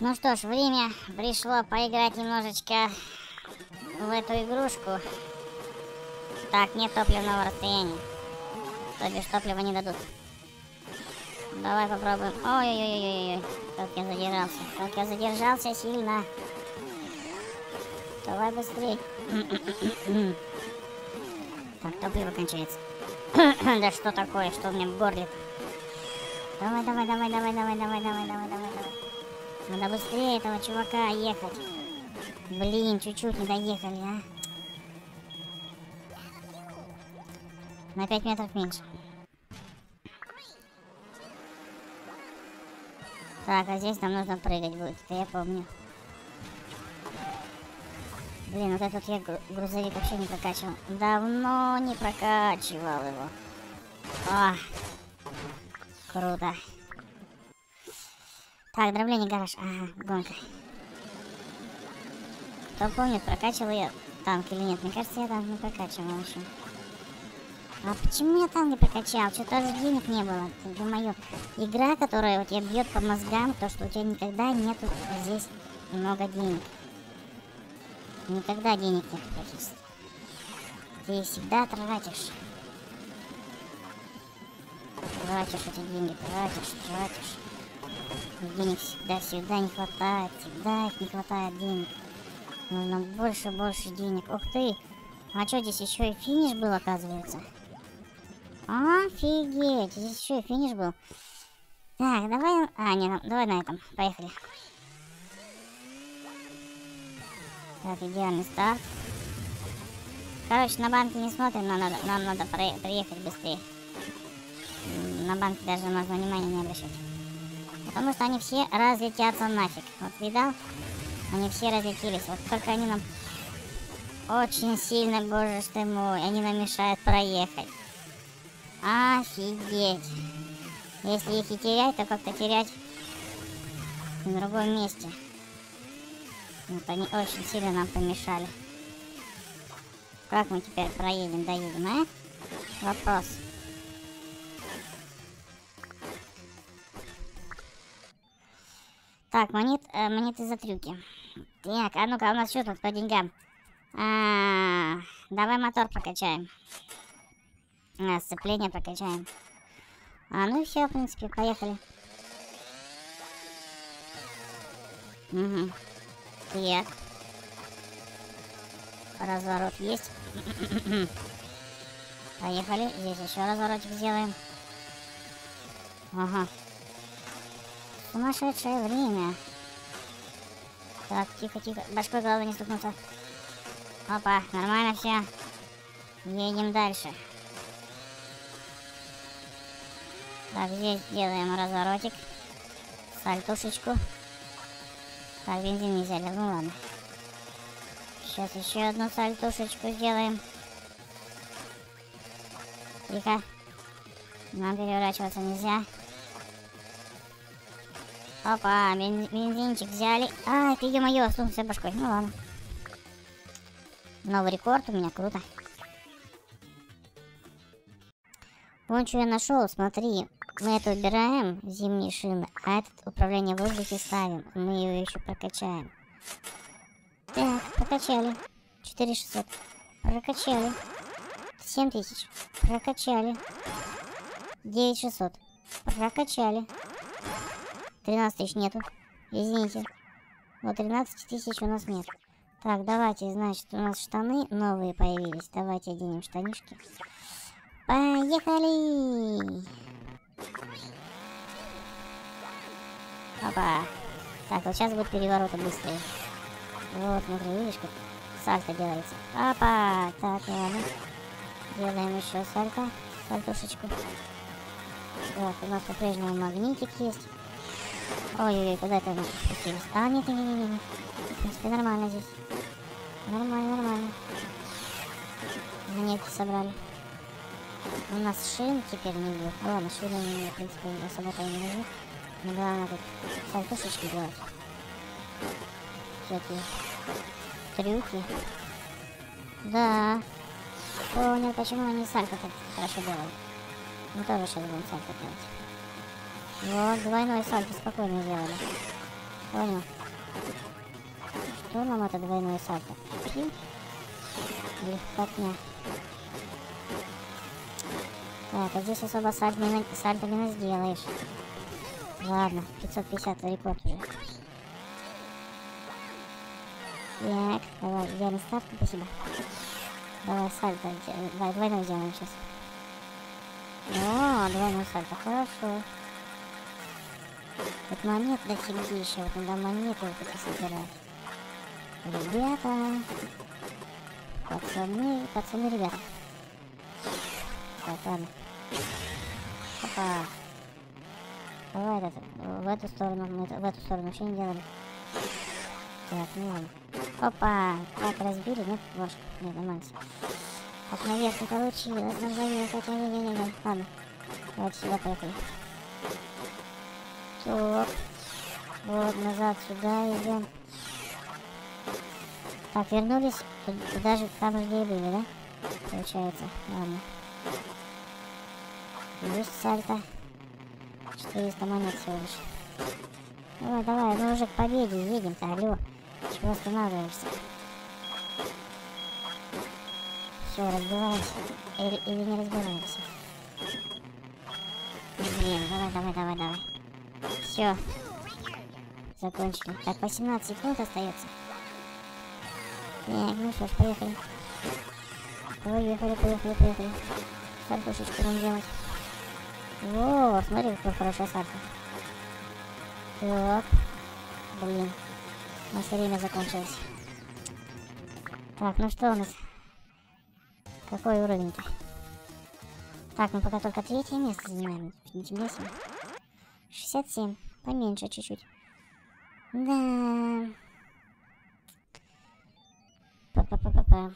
Ну что ж, время пришло поиграть немножечко в эту игрушку. Так, нет топливного расстояния. То бишь топлива не дадут. Давай попробуем. Ой-ой-ой-ой-ой. Как я задержался. Как я задержался сильно. Давай быстрей. Так, топливо кончается. Да что такое, что у меня горлит? Давай. Надо быстрее этого чувака ехать. Блин, чуть-чуть не доехали, а. На 5 метров меньше. Так, а здесь нам нужно прыгать будет, это я помню. Блин, вот этот я грузовик вообще не прокачивал. Давно не прокачивал его. О, круто. Так, дробление, гараж. Ага, гонка. Кто помнит, прокачивал я танк или нет? Мне кажется, я танк не прокачивал еще. А почему я танк не прокачал? Что-то же денег не было. Это моё. Игра, которая вот я бьет по мозгам, то, что у тебя никогда нету здесь много денег. Никогда денег нет практически. Ты всегда тратишь. Тратишь эти деньги, тратишь. Денег всегда не хватает, всегда их не хватает денег. Нужно больше денег. Ух ты! А что, здесь еще и финиш был, оказывается? Офигеть! Здесь еще и финиш был. Так, давай... А, нет, давай на этом. Поехали. Так, идеальный старт. Короче, на банки не смотрим, нам надо приехать быстрее. На банки даже можно внимания не обращать. Потому что они все разлетятся нафиг. Вот видал? Они все разлетелись. Вот только они нам очень сильно, боже ж ты мой, они нам мешают проехать. Офигеть. Если их и терять, то как-то терять в другом месте. Вот они очень сильно нам помешали. Как мы теперь проедем, доедем, а? Вопрос. Так, монеты за трюки. Так, а ну-ка, у нас что тут по деньгам? Давай мотор прокачаем. Сцепление прокачаем. Ну и все, в принципе, поехали. Угу. Так. Разворот есть. Поехали. Здесь еще разворотик сделаем. Ага. Сумасшедшее время. Так, тихо. Башкой головы не стукнуться. Опа, нормально все. Едем дальше. Так, здесь делаем разворотик. Сальтушечку. Так, бензин не взяли. Ну ладно. Сейчас еще одну сальтушечку сделаем. Тихо. Нам переворачиваться нельзя. Опа, бензинчик взяли. А, ты, ё-моё, сунулся башкой. Ну ладно. Новый рекорд у меня, круто. Вон что я нашел, смотри. Мы это убираем, зимние шины, а этот управление в воздухе ставим. Мы ее еще прокачаем. Так, прокачали. 4600. Прокачали. 7000. Прокачали. 9600. Прокачали. 13000 нету. Извините. Вот 13000 у нас нет. Так, давайте, значит, у нас штаны новые появились. Давайте оденем штанишки. Поехали! Опа! Так, вот сейчас будут перевороты быстрее. Вот, смотри, видишь, как сальто делается. Опа! Так, ладно. Делаем еще сальто. Сальтушечку. Так, у нас по-прежнему магнитик есть. Ой-ой-ой, куда это мы спустились? А, нет. В принципе, нормально здесь. Нормально. Монетки собрали. У нас шин теперь не будет. Ладно, шины мне, в принципе, особо-то не нужны. Но главное тут сальтушечки делать. Всякие трюки. Да. Понял, почему они сальто так хорошо делают. Мы тоже сейчас будем сальто делать. Вот, двойной сальто спокойно делали. Ладно. Что нам это двойное сальто? Пью. Легкотня. Так, а здесь особо сальто не сделаешь. Ладно, 550 рекорд уже. Так, давай, идеальный старт, спасибо. Давай сальто, давай двойное сделаем сейчас. О, двойное сальто, хорошо. Вот монет дофиги еще, вот надо монеты вот эти собирать. Ребята. Пацаны, ребята. Так, ладно. Опа. Давай этот, в эту сторону, мы в эту сторону вообще не делали. Так, ну ладно. Опа, так разбили, ну, ложка, нет, нормально. Так, наверх не получилось, не-не-не-не, ладно. Давайте сюда поехали. Так, вот, назад сюда идем. Так, вернулись, туда же, там же где и были, да? Получается, ладно. Есть сальто. 400 монет всего лишь. Давай, давай, мы уже к победе едем-то, алло. Чего останавливаешься? Все, разбиваемся. Или не разбиваемся? Блин, давай, давай, давай, давай. Все. Закончили. Так, 18 секунд остается. Так, ну что ж, поехали. Поехали, поехали, поехали. Сальтушечку нам делать. Во, смотри, какое хорошее сальто. Так. Блин. У нас время закончилось. Так, ну что у нас? Какой уровень-то? Так, мы пока только 3-е место занимаем. Ничего себе. 67. Поменьше чуть-чуть. Да. Па-па-па-па-па.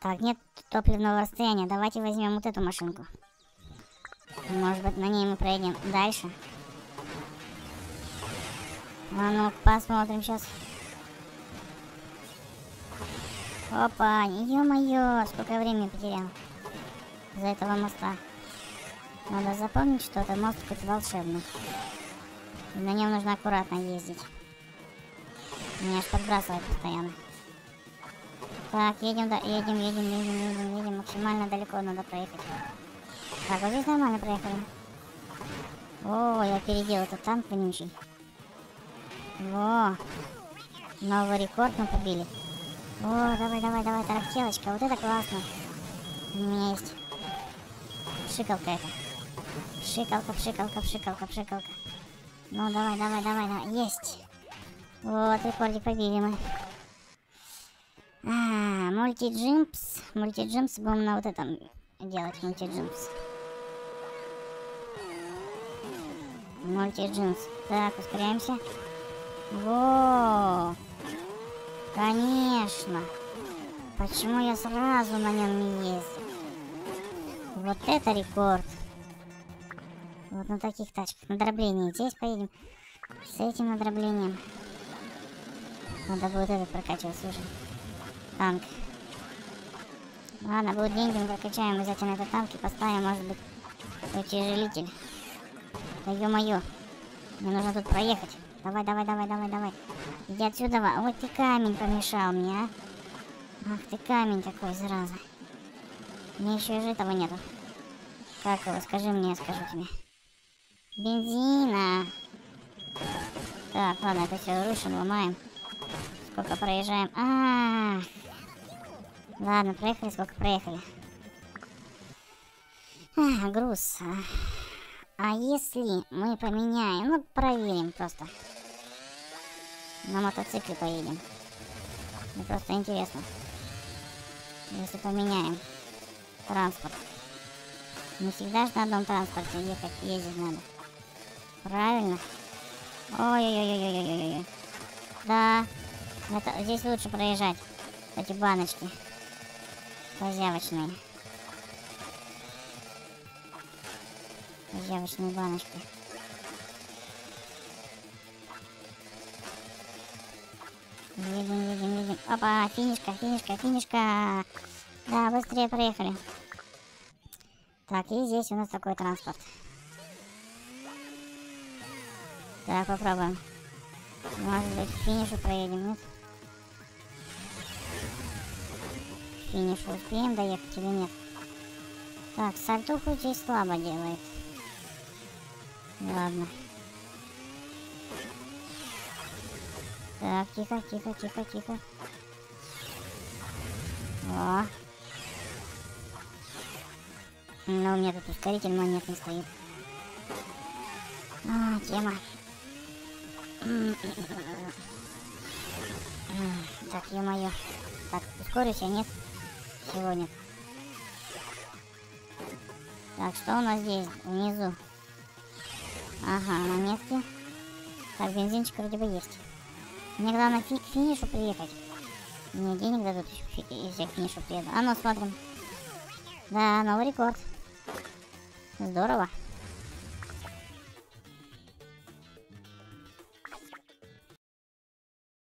Так, нет топливного расстояния. Давайте возьмем вот эту машинку. Может быть, на ней мы проедем дальше. А ну, посмотрим сейчас. Опа, ё-моё, сколько времени потерял. Из-за этого моста. Надо запомнить, что этот мост хоть волшебный. И на нем нужно аккуратно ездить. Меня аж подбрасывает постоянно. Так, едем, да, едем. Максимально далеко надо проехать. Так, вот здесь нормально проехали. О, я опередил этот танк вонючий. Во! Новый рекорд мы побили. О, давай, давай, давай, тарахтелочка. Вот это классно. У меня есть. Пшикалка это. Пшикалка, пшикалка, пшикалка, пшикалка. Ну, давай, давай, давай, давай. Есть. Вот, рекордик побили мы. А, мультиджимпс. Мультиджимпс будем на вот этом делать. Мультиджимпс. Мультиджимпс. Так, ускоряемся. Во, конечно. Почему я сразу на нем не ездил? Вот это рекорд. Вот на таких тачках. На дробление. Здесь поедем. С этим надроблением. Надо будет этот прокачивать, слушай. Танк. Ладно, будут деньги, мы прокачаем обязательно этот танк и поставим, может быть, утяжелитель. Да ё-моё. Мне нужно тут проехать. Давай, давай, давай, давай, давай. Иди отсюда. Ой, ты камень помешал мне, а. Ах ты камень такой, зараза. Мне еще и житого нету. Как его? Скажи мне, я скажу тебе. Бензина. Так, ладно, это все рушим, ломаем. Сколько проезжаем? А-а-а. Ладно, проехали, сколько проехали. А, груз. А если мы поменяем, ну проверим просто. На мотоцикле поедем. Мне просто интересно. Если поменяем транспорт. Не всегда же на одном транспорте ехать, ездить надо. Правильно? Ой-ой-ой-ой-ой-ой-ой. Да. Это, здесь лучше проезжать. Эти баночки. Позявочные. Явочные баночки. Едем, едем, едем. Опа, финишка, финишка, финишка. Да, быстрее проехали. Так, и здесь у нас такой транспорт. Так, попробуем. Может быть, к финишу проедем, нет? К финишу успеем доехать или нет? Так, сальтуху здесь слабо делает. Ладно. Так, тихо, тихо, тихо, тихо. О. Но у меня тут ускоритель монет не стоит. А, тема. Так, ё-моё. Так, ускорюсь я, нет? Сегодня. Так, что у нас здесь внизу? Ага, монетки. Так, бензинчик вроде бы есть. Мне главное к финишу приехать. Мне денег дадут, если я к финишу приеду. А ну, смотрим. Да, новый рекорд. Здорово.